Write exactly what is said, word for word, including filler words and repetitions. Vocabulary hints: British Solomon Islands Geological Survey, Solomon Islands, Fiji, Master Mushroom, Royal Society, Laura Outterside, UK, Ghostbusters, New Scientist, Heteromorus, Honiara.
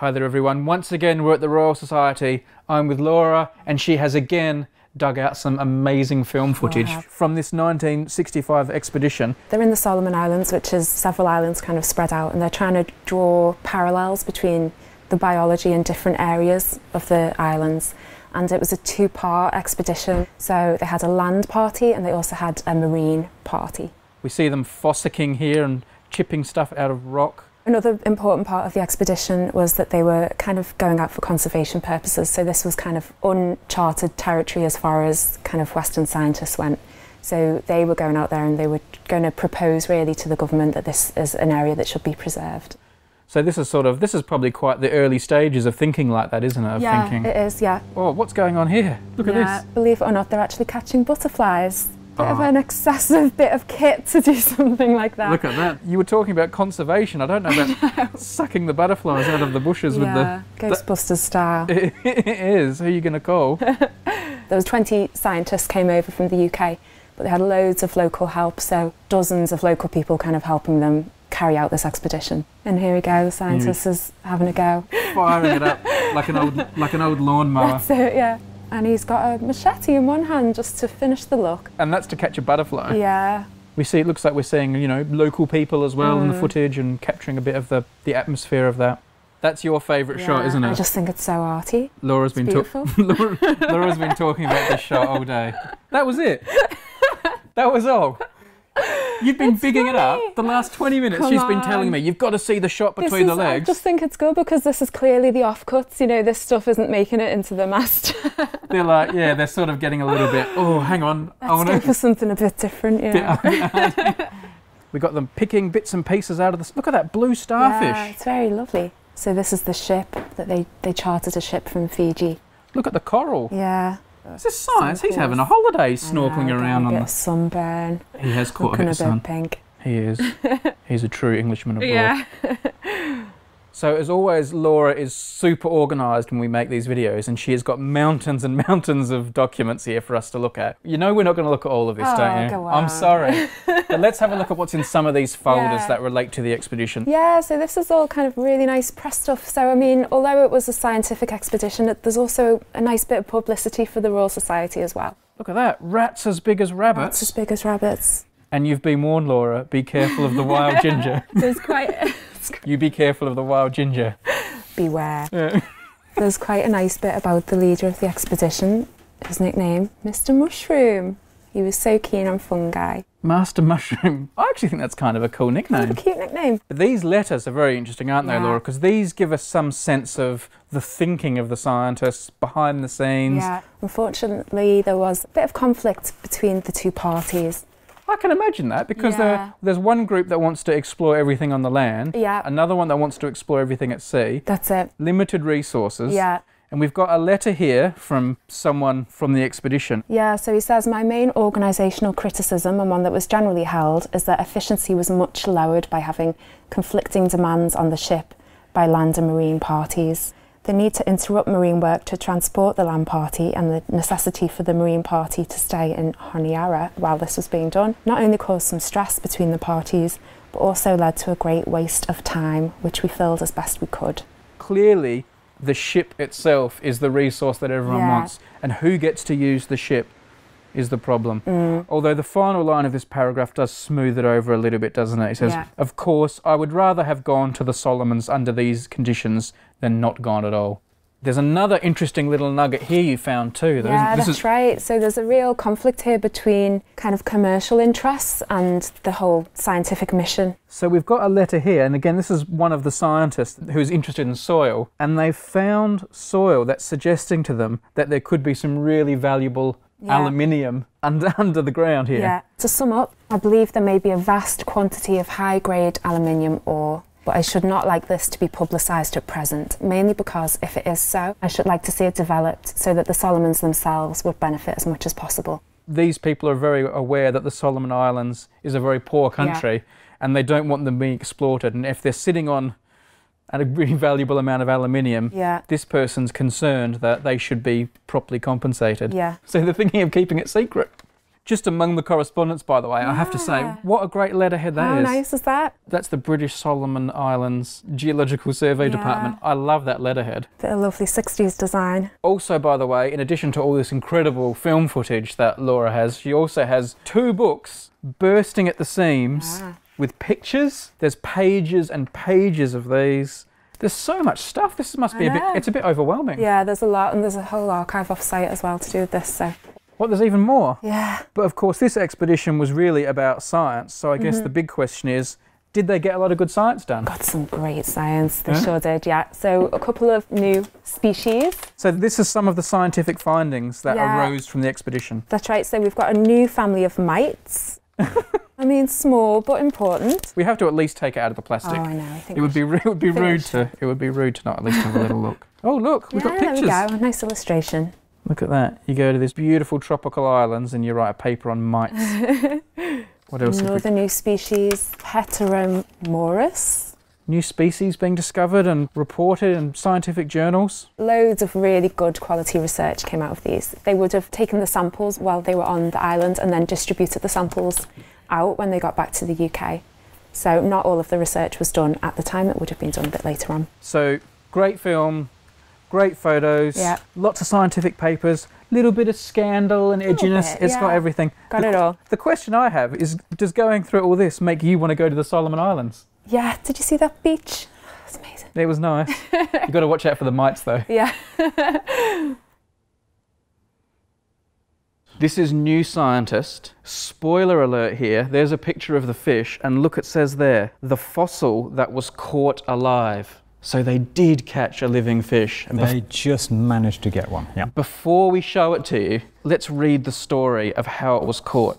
Hi there everyone, once again we're at the Royal Society. I'm with Laura and she has again dug out some amazing film footage oh, from this nineteen sixty-five expedition. They're in the Solomon Islands, which is several islands kind of spread out, and they're trying to draw parallels between the biology in different areas of the islands. And it was a two-part expedition, so they had a land party and they also had a marine party. We see them fossicking here and chipping stuff out of rock. Another important part of the expedition was that they were kind of going out for conservation purposes, so this was kind of uncharted territory as far as kind of Western scientists went. So they were going out there and they were going to propose really to the government that this is an area that should be preserved. So this is sort of, this is probably quite the early stages of thinking like that, isn't it? Of yeah, thinking. It is, yeah. Oh, what's going on here? Look yeah. at this. Believe it or not, they're actually catching butterflies. Bit oh. of an excessive bit of kit to do something like that. Look at that. You were talking about conservation. I don't know about know. sucking the butterflies out of the bushes yeah. with the... Ghostbusters the, style. It, it is. Who are you going to call? There was twenty scientists came over from the U K, but they had loads of local help, so dozens of local people kind of helping them carry out this expedition. And here we go, the scientist you is having a go. Firing it up like an old like an old lawnmower. That's it, yeah. And he's got a machete in one hand just to finish the look. And that's to catch a butterfly. Yeah. We see, it looks like we're seeing, you know, local people as well mm. in the footage and capturing a bit of the, the atmosphere of that. That's your favourite yeah, shot, isn't it? I just think it's so arty. Laura's, it's been Laura, Laura's been talking about this shot all day. That was it. That was all. You've been it's bigging funny. it up. The last twenty minutes Come she's been telling me, you've got to see the shot between is, the legs. I just think it's good because this is clearly the offcuts. You know, this stuff isn't making it into the master. They're like, yeah, they're sort of getting a little bit, oh, hang on. Let's I wanna... go for something a bit different, yeah. We got them picking bits and pieces out of the... Look at that blue starfish. Yeah, it's very lovely. So this is the ship that they, they chartered a ship from Fiji. Look at the coral. Yeah. Is this science? He's having a holiday snorkeling know, around a on the sunburn. He has caught Looking a bit of sun. A bit pink. He is. He's a true Englishman abroad. Yeah. So as always, Laura is super organised when we make these videos, and she has got mountains and mountains of documents here for us to look at. You know we're not going to look at all of this, oh, don't you? Go on. I'm sorry. But let's have a look at what's in some of these folders yeah. that relate to the expedition. Yeah, so this is all kind of really nice press stuff. So, I mean, although it was a scientific expedition, it, there's also a nice bit of publicity for the Royal Society as well. Look at that. Rats as big as rabbits. Rats as big as rabbits. And you've been warned, Laura, be careful of the wild ginger. There's quite... You be careful of the wild ginger. Beware. Yeah. There's quite a nice bit about the leader of the expedition, his nickname, Mister Mushroom. He was so keen on fungi. Master Mushroom. I actually think that's kind of a cool nickname. That's a cute nickname. These letters are very interesting, aren't yeah. they, Laura? Because these give us some sense of the thinking of the scientists behind the scenes. Yeah. Unfortunately, there was a bit of conflict between the two parties. I can imagine that, because yeah. there's one group that wants to explore everything on the land, yeah. another one that wants to explore everything at sea. That's it. Limited resources. Yeah. And we've got a letter here from someone from the expedition. Yeah, so he says, my main organisational criticism, and one that was generally held, is that efficiency was much lowered by having conflicting demands on the ship by land and marine parties. The need to interrupt marine work to transport the land party and the necessity for the marine party to stay in Honiara while this was being done not only caused some stress between the parties but also led to a great waste of time which we filled as best we could. Clearly the ship itself is the resource that everyone yeah. wants, and who gets to use the ship is the problem. Mm. Although the final line of this paragraph does smooth it over a little bit, doesn't it? It says, yeah. of course, I would rather have gone to the Solomons under these conditions than not gone at all. There's another interesting little nugget here you found too. Though, yeah, this that's is... right. So there's a real conflict here between kind of commercial interests and the whole scientific mission. So we've got a letter here, and again, this is one of the scientists who's interested in soil, and they've found soil that's suggesting to them that there could be some really valuable Yeah. aluminium under, under the ground here. Yeah. To sum up, I believe there may be a vast quantity of high-grade aluminium ore, but I should not like this to be publicised at present, mainly because, if it is so, I should like to see it developed so that the Solomons themselves would benefit as much as possible. These people are very aware that the Solomon Islands is a very poor country yeah. and they don't want them being exploited, and if they're sitting on and a really valuable amount of aluminium, yeah. this person's concerned that they should be properly compensated. Yeah. So they're thinking of keeping it secret. Just among the correspondence, by the way, yeah. I have to say, what a great letterhead that How is. How nice is that? That's the British Solomon Islands Geological Survey yeah. Department. I love that letterhead. The lovely sixties design. Also, by the way, in addition to all this incredible film footage that Laura has, she also has two books bursting at the seams yeah. with pictures. There's pages and pages of these. There's so much stuff. This must be a bit, it's a bit overwhelming. Yeah, there's a lot, and there's a whole archive off-site as well to do with this, so. Well, there's even more. Yeah. But of course, this expedition was really about science, so I guess mm-hmm. the big question is, did they get a lot of good science done? Got some great science, they yeah. sure did, yeah. So a couple of new species. So this is some of the scientific findings that yeah. arose from the expedition. That's right, so we've got a new family of mites. I mean, small but important. We have to at least take it out of the plastic. Oh, I know. I think it would be it would be rude to it would be rude to not at least have a little look. Oh, look, we've yeah, got pictures. There we go. A nice illustration. Look at that. You go to these beautiful tropical islands and you write a paper on mites. What else? Another new species, Heteromorus. New species being discovered and reported in scientific journals. Loads of really good quality research came out of these. They would have taken the samples while they were on the island and then distributed the samples out when they got back to the U K. So not all of the research was done at the time, it would have been done a bit later on. So great film, great photos, yeah. lots of scientific papers, little bit of scandal and edginess, bit, it's yeah. got everything. Got the, it all. The question I have is, does going through all this make you want to go to the Solomon Islands? Yeah, did you see that beach? It's amazing. It was nice. You've got to watch out for the mites though. Yeah. This is New Scientist. Spoiler alert here, there's a picture of the fish and look, it says there, the fossil that was caught alive. So they did catch a living fish. And they just managed to get one. Yeah. Before we show it to you, let's read the story of how it was caught.